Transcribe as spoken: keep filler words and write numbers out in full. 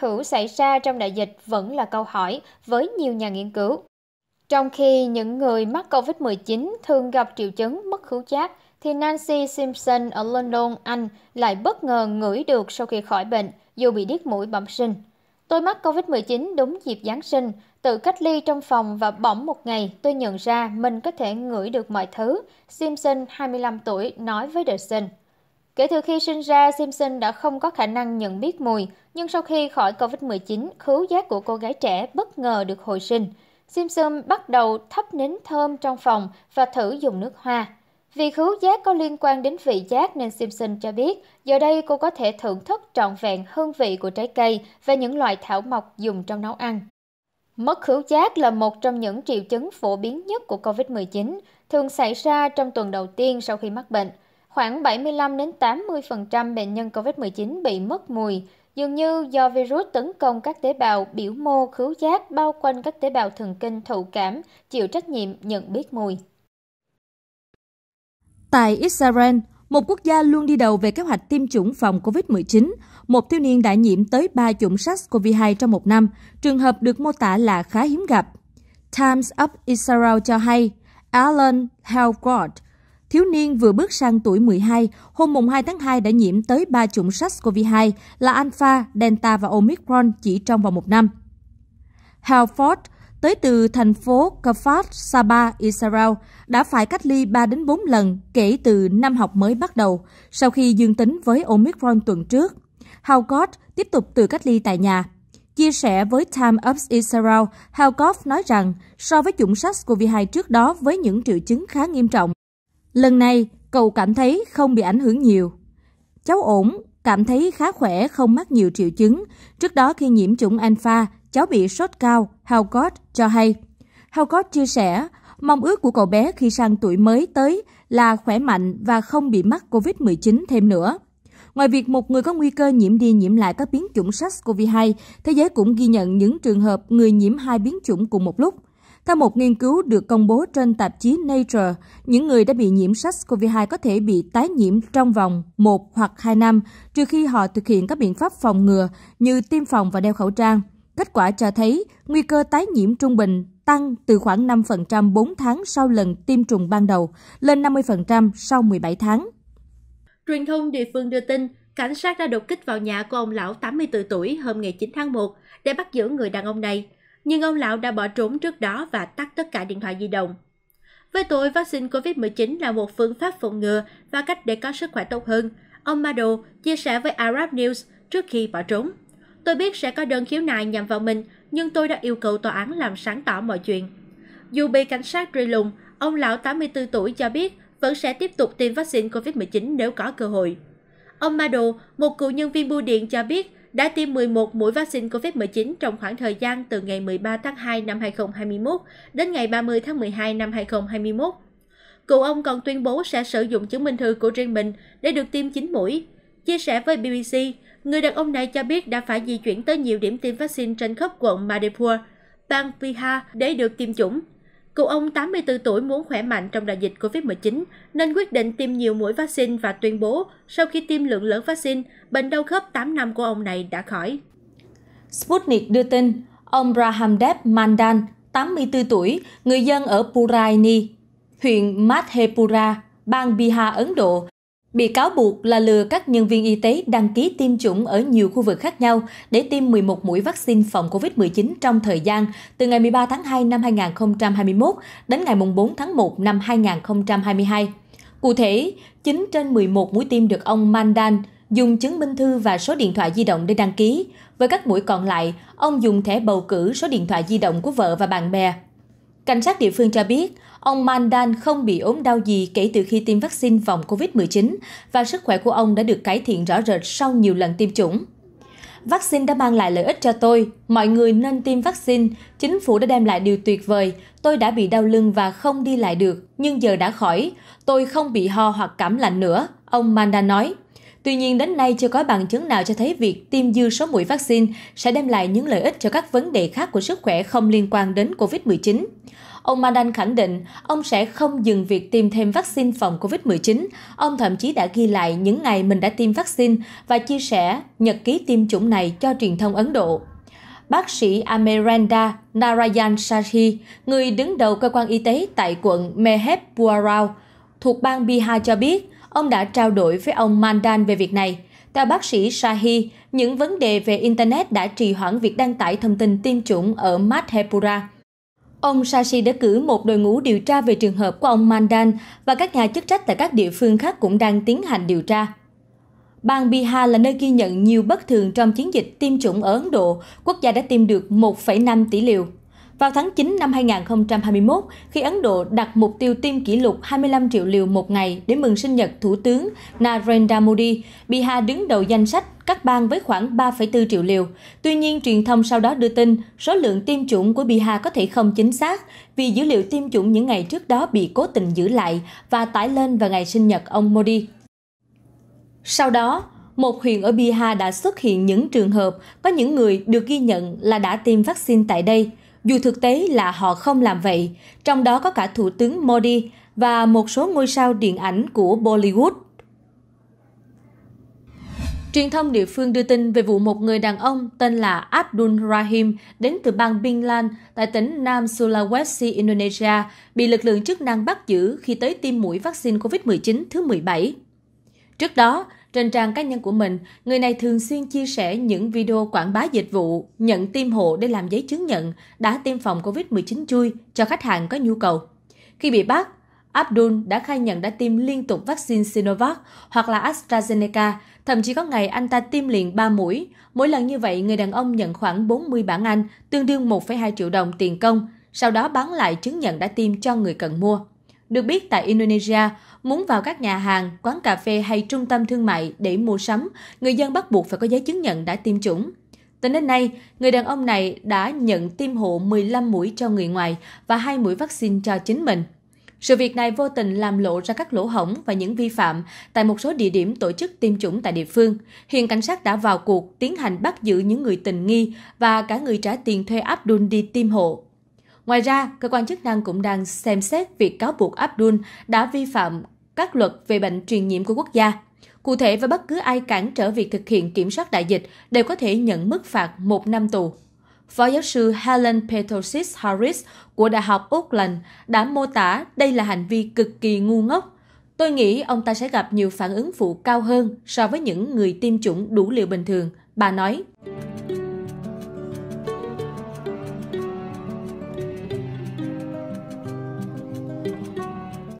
hữu xảy ra trong đại dịch vẫn là câu hỏi với nhiều nhà nghiên cứu. Trong khi những người mắc covid mười chín thường gặp triệu chứng mất khứu giác, thì Nancy Simpson ở London, Anh lại bất ngờ ngửi được sau khi khỏi bệnh dù bị điếc mũi bẩm sinh. Tôi mắc covid mười chín đúng dịp Giáng sinh, tự cách ly trong phòng và bỗng một ngày tôi nhận ra mình có thể ngửi được mọi thứ, Simpson, hai mươi lăm tuổi, nói với The Sun. Kể từ khi sinh ra, Simpson đã không có khả năng nhận biết mùi, nhưng sau khi khỏi covid mười chín, khứu giác của cô gái trẻ bất ngờ được hồi sinh. Simpson bắt đầu thắp nến thơm trong phòng và thử dùng nước hoa. Vì khứu giác có liên quan đến vị giác nên Simpson cho biết giờ đây cô có thể thưởng thức trọn vẹn hương vị của trái cây và những loại thảo mộc dùng trong nấu ăn. Mất khứu giác là một trong những triệu chứng phổ biến nhất của covid mười chín, thường xảy ra trong tuần đầu tiên sau khi mắc bệnh. Khoảng bảy mươi lăm đến tám mươi phần trăm bệnh nhân covid mười chín bị mất mùi, dường như do virus tấn công các tế bào biểu mô khứu giác bao quanh các tế bào thần kinh thụ cảm chịu trách nhiệm nhận biết mùi. Tại Israel, một quốc gia luôn đi đầu về kế hoạch tiêm chủng phòng covid mười chín, một thiếu niên đã nhiễm tới ba chủng SARS-CoV hai trong một năm, trường hợp được mô tả là khá hiếm gặp. Times of Israel cho hay, Alan Helgort, thiếu niên vừa bước sang tuổi mười hai, hôm mùng hai tháng hai đã nhiễm tới ba chủng SARS-CoV hai là Alpha, Delta và Omicron chỉ trong vòng một năm. Helgort, tới từ thành phố Kfar Saba, Israel, đã phải cách ly ba đến bốn lần kể từ năm học mới bắt đầu, sau khi dương tính với Omicron tuần trước. Helgort tiếp tục tự cách ly tại nhà. Chia sẻ với Time of Israel, Helgort nói rằng so với chủng SARS-xê o vê hai trước đó với những triệu chứng khá nghiêm trọng, lần này cậu cảm thấy không bị ảnh hưởng nhiều. Cháu ổn, cảm thấy khá khỏe, không mắc nhiều triệu chứng. Trước đó khi nhiễm chủng Alpha, cháu bị sốt cao, Helgort cho hay. Helgort chia sẻ, mong ước của cậu bé khi sang tuổi mới tới là khỏe mạnh và không bị mắc covid mười chín thêm nữa. Ngoài việc một người có nguy cơ nhiễm đi nhiễm lại các biến chủng SARS-xê o vê hai, thế giới cũng ghi nhận những trường hợp người nhiễm hai biến chủng cùng một lúc. Theo một nghiên cứu được công bố trên tạp chí Nature, những người đã bị nhiễm SARS-xê o vê hai có thể bị tái nhiễm trong vòng một hoặc hai năm, trừ khi họ thực hiện các biện pháp phòng ngừa như tiêm phòng và đeo khẩu trang. Kết quả cho thấy nguy cơ tái nhiễm trung bình tăng từ khoảng năm phần trăm bốn tháng sau lần tiêm chủng ban đầu lên năm mươi phần trăm sau mười bảy tháng. Truyền thông địa phương đưa tin, cảnh sát đã đột kích vào nhà của ông lão tám mươi tư tuổi hôm ngày chín tháng một để bắt giữ người đàn ông này. Nhưng ông lão đã bỏ trốn trước đó và tắt tất cả điện thoại di động. Với tôi, vaccine covid mười chín là một phương pháp phòng ngừa và cách để có sức khỏe tốt hơn, ông Mandal chia sẻ với Arab News trước khi bỏ trốn. Tôi biết sẽ có đơn khiếu nại nhằm vào mình, nhưng tôi đã yêu cầu tòa án làm sáng tỏ mọi chuyện. Dù bị cảnh sát truy lùng, ông lão tám mươi tư tuổi cho biết vẫn sẽ tiếp tục tiêm vaccine covid mười chín nếu có cơ hội. Ông Mandal, một cựu nhân viên bưu điện cho biết, đã tiêm mười một mũi vaccine covid mười chín trong khoảng thời gian từ ngày mười ba tháng hai năm hai nghìn không trăm hai mươi mốt đến ngày ba mươi tháng mười hai năm hai nghìn không trăm hai mươi mốt. Cựu ông còn tuyên bố sẽ sử dụng chứng minh thư của riêng mình để được tiêm chín mũi. Chia sẻ với bê bê xê, người đàn ông này cho biết đã phải di chuyển tới nhiều điểm tiêm vaccine trên khắp quận Madhepura, bang Bihar để được tiêm chủng. Cựu ông tám mươi tư tuổi muốn khỏe mạnh trong đại dịch covid mười chín nên quyết định tiêm nhiều mũi vaccine và tuyên bố sau khi tiêm lượng lớn vaccine, bệnh đau khớp tám năm của ông này đã khỏi. Sputnik đưa tin, ông Brahmadev Mandal, tám mươi tư tuổi, người dân ở Puraini, huyện Madhepura, bang Bihar, Ấn Độ, bị cáo buộc là lừa các nhân viên y tế đăng ký tiêm chủng ở nhiều khu vực khác nhau để tiêm mười một mũi vaccine phòng covid mười chín trong thời gian từ ngày mười ba tháng hai năm hai nghìn không trăm hai mươi mốt đến ngày bốn tháng một năm hai nghìn không trăm hai mươi hai. Cụ thể, chín trên mười một mũi tiêm được ông Mandal dùng chứng minh thư và số điện thoại di động để đăng ký. Với các mũi còn lại, ông dùng thẻ bầu cử, số điện thoại di động của vợ và bạn bè. Cảnh sát địa phương cho biết, ông Mandal không bị ốm đau gì kể từ khi tiêm vaccine phòng covid mười chín và sức khỏe của ông đã được cải thiện rõ rệt sau nhiều lần tiêm chủng. Vaccine đã mang lại lợi ích cho tôi, mọi người nên tiêm vaccine, chính phủ đã đem lại điều tuyệt vời, tôi đã bị đau lưng và không đi lại được, nhưng giờ đã khỏi, tôi không bị ho hoặc cảm lạnh nữa, ông Mandal nói. Tuy nhiên đến nay chưa có bằng chứng nào cho thấy việc tiêm dư số mũi vaccine sẽ đem lại những lợi ích cho các vấn đề khác của sức khỏe không liên quan đến covid mười chín. Ông Mandal khẳng định ông sẽ không dừng việc tiêm thêm vaccine phòng Covid mười chín. Ông thậm chí đã ghi lại những ngày mình đã tiêm vaccine và chia sẻ nhật ký tiêm chủng này cho truyền thông Ấn Độ. Bác sĩ Amarendra Narayan Shahi, người đứng đầu cơ quan y tế tại quận Madhepura thuộc bang Bihar cho biết, ông đã trao đổi với ông Mandal về việc này. Theo bác sĩ Shahi, những vấn đề về Internet đã trì hoãn việc đăng tải thông tin tiêm chủng ở Madhepura. Ông Shahi đã cử một đội ngũ điều tra về trường hợp của ông Mandal và các nhà chức trách tại các địa phương khác cũng đang tiến hành điều tra. Bang Bihar là nơi ghi nhận nhiều bất thường trong chiến dịch tiêm chủng ở Ấn Độ, quốc gia đã tiêm được một phẩy năm tỷ liều. Vào tháng chín năm hai nghìn không trăm hai mươi mốt, khi Ấn Độ đặt mục tiêu tiêm kỷ lục hai mươi lăm triệu liều một ngày để mừng sinh nhật Thủ tướng Narendra Modi, Bihar đứng đầu danh sách các bang với khoảng ba phẩy bốn triệu liều. Tuy nhiên, truyền thông sau đó đưa tin số lượng tiêm chủng của Bihar có thể không chính xác vì dữ liệu tiêm chủng những ngày trước đó bị cố tình giữ lại và tải lên vào ngày sinh nhật ông Modi. Sau đó, một huyện ở Bihar đã xuất hiện những trường hợp có những người được ghi nhận là đã tiêm vaccine tại đây, dù thực tế là họ không làm vậy, trong đó có cả Thủ tướng Modi và một số ngôi sao điện ảnh của Bollywood. Truyền thông địa phương đưa tin về vụ một người đàn ông tên là Abdul Rahim đến từ bang Bin Lan tại tỉnh Nam Sulawesi, Indonesia, bị lực lượng chức năng bắt giữ khi tới tiêm mũi vaccine Covid mười chín thứ mười bảy. Trước đó, trên trang cá nhân của mình, người này thường xuyên chia sẻ những video quảng bá dịch vụ, nhận tiêm hộ để làm giấy chứng nhận đã tiêm phòng Covid mười chín chui cho khách hàng có nhu cầu. Khi bị bắt, Abdul đã khai nhận đã tiêm liên tục vaccine Sinovac hoặc là AstraZeneca, thậm chí có ngày anh ta tiêm liền ba mũi. Mỗi lần như vậy, người đàn ông nhận khoảng bốn mươi bảng Anh, tương đương một phẩy hai triệu đồng tiền công, sau đó bán lại chứng nhận đã tiêm cho người cần mua. Được biết, tại Indonesia, muốn vào các nhà hàng, quán cà phê hay trung tâm thương mại để mua sắm, người dân bắt buộc phải có giấy chứng nhận đã tiêm chủng. Tính đến nay, người đàn ông này đã nhận tiêm hộ mười lăm mũi cho người ngoài và hai mũi vaccine cho chính mình. Sự việc này vô tình làm lộ ra các lỗ hổng và những vi phạm tại một số địa điểm tổ chức tiêm chủng tại địa phương. Hiện cảnh sát đã vào cuộc tiến hành bắt giữ những người tình nghi và cả người trả tiền thuê Abdul đi tiêm hộ. Ngoài ra, cơ quan chức năng cũng đang xem xét việc cáo buộc Abdul đã vi phạm các luật về bệnh truyền nhiễm của quốc gia. Cụ thể, với bất cứ ai cản trở việc thực hiện kiểm soát đại dịch đều có thể nhận mức phạt một năm tù. Phó giáo sư Helen Petosis-Harris của Đại học Auckland đã mô tả đây là hành vi cực kỳ ngu ngốc. Tôi nghĩ ông ta sẽ gặp nhiều phản ứng phụ cao hơn so với những người tiêm chủng đủ liều bình thường, bà nói.